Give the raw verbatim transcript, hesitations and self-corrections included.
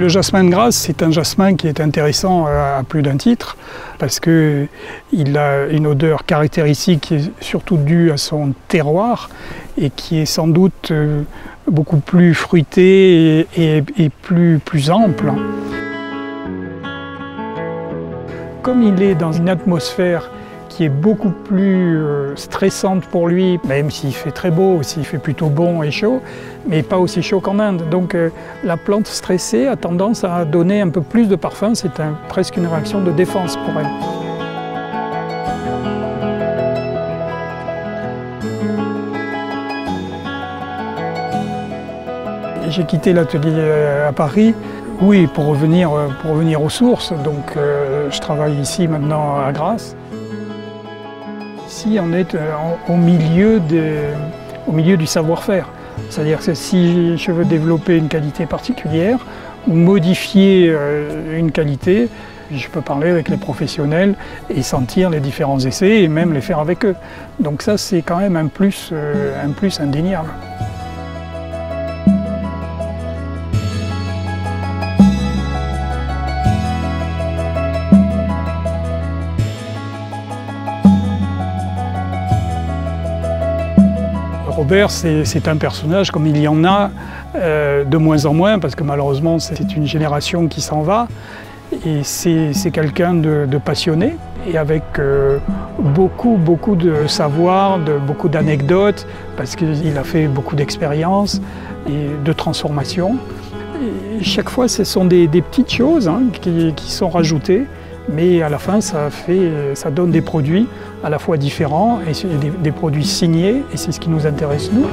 Le jasmin de Grasse, c'est un jasmin qui est intéressant à plus d'un titre parce qu'il a une odeur caractéristique qui est surtout due à son terroir et qui est sans doute beaucoup plus fruitée et, et, et plus, plus ample. Comme il est dans une atmosphère qui est beaucoup plus stressante pour lui, même s'il fait très beau, s'il fait plutôt bon et chaud, mais pas aussi chaud qu'en Inde. Donc la plante stressée a tendance à donner un peu plus de parfum, c'est un, presque une réaction de défense pour elle. J'ai quitté l'atelier à Paris. Oui, pour revenir, pour revenir aux sources, donc euh, je travaille ici maintenant à Grasse. Ici, on est euh, au milieu de, au milieu du savoir-faire. C'est-à-dire que si je veux développer une qualité particulière ou modifier euh, une qualité, je peux parler avec les professionnels et sentir les différents essais et même les faire avec eux. Donc ça, c'est quand même un plus, euh, un plus indéniable. Robert, c'est un personnage comme il y en a euh, de moins en moins, parce que malheureusement c'est une génération qui s'en va, et c'est quelqu'un de, de passionné, et avec euh, beaucoup, beaucoup de savoir, de, beaucoup d'anecdotes, parce qu'il a fait beaucoup d'expériences et de transformations. Et chaque fois ce sont des, des petites choses hein, qui, qui sont rajoutées, mais à la fin, ça, fait, ça donne des produits à la fois différents et des, des produits signés, et c'est ce qui nous intéresse, nous.